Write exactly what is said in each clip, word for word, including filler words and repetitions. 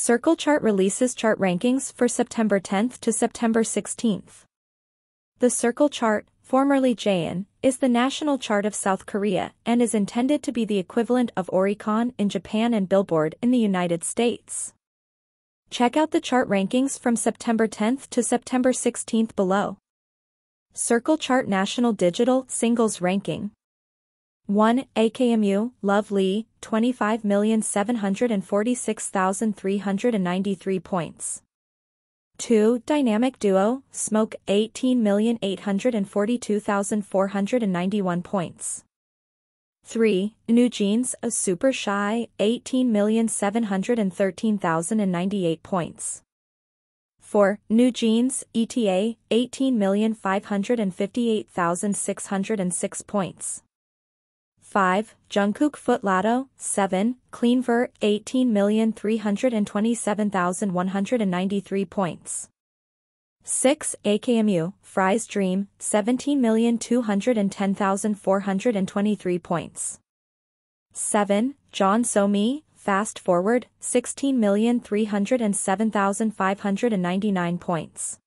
Circle Chart releases chart rankings for September tenth to September sixteenth. The Circle Chart, formerly J A N, is the national chart of South Korea and is intended to be the equivalent of Oricon in Japan and Billboard in the United States. Check out the chart rankings from September tenth to September sixteenth below. Circle Chart National Digital Singles Ranking. one. A K M U, Lovely, twenty-five million seven hundred forty-six thousand three hundred ninety-three points. two. Dynamic Duo, Smoke, eighteen million eight hundred forty-two thousand four hundred ninety-one points. three. NewJeans, A Super Shy, eighteen million seven hundred thirteen thousand ninety-eight points. four. NewJeans, E T A, eighteen million five hundred fifty-eight thousand six hundred six points. five. Jungkook Footlato, seven, Cleanver, eighteen million three hundred twenty-seven thousand one hundred ninety-three points. six. A K M U, Fry's Dream, seventeen million two hundred ten thousand four hundred twenty-three points. seven. John So Mi, Fast Forward, sixteen million three hundred seven thousand five hundred ninety-nine points.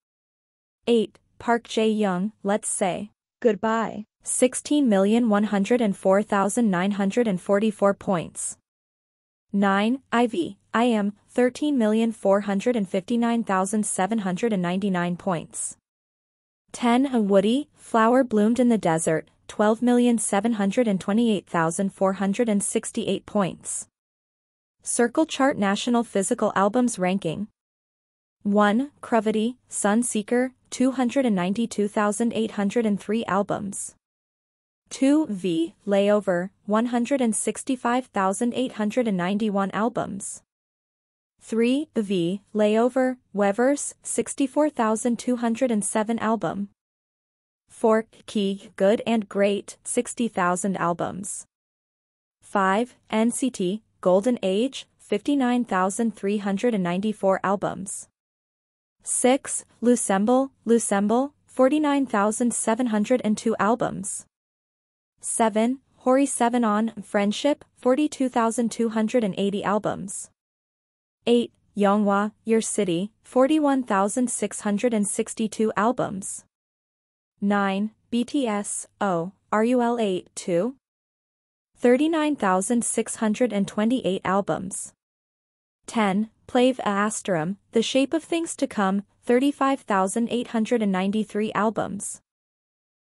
eight. Park Jae Young, Let's Say Goodbye, sixteen million one hundred four thousand nine hundred forty-four points. nine. Ivy, I Am, thirteen million four hundred fifty-nine thousand seven hundred ninety-nine points. ten. Woody, Flower Bloomed in the Desert, twelve million seven hundred twenty-eight thousand four hundred sixty-eight points. Circle Chart National Physical Albums Ranking. one. Cravity, Sun Seeker, two hundred ninety-two thousand eight hundred three albums. two. V, Layover, one hundred sixty-five thousand eight hundred ninety-one albums. three. V, Layover, Weverse, sixty-four thousand two hundred seven album. four. Key, Good and Great, sixty thousand albums. five. N C T, Golden Age, fifty-nine thousand three hundred ninety-four albums. six. Lucemble, Lucemble, forty-nine thousand seven hundred two albums. seven. Hori seven On, Friendship, forty-two thousand two hundred eighty albums. eight. Yonghwa, Your City, forty-one thousand six hundred sixty-two albums. nine. B T S, Oh, R U L eight two, thirty-nine thousand six hundred twenty-eight albums. ten. Plave Asterum, The Shape of Things to Come, thirty-five thousand eight hundred ninety-three albums.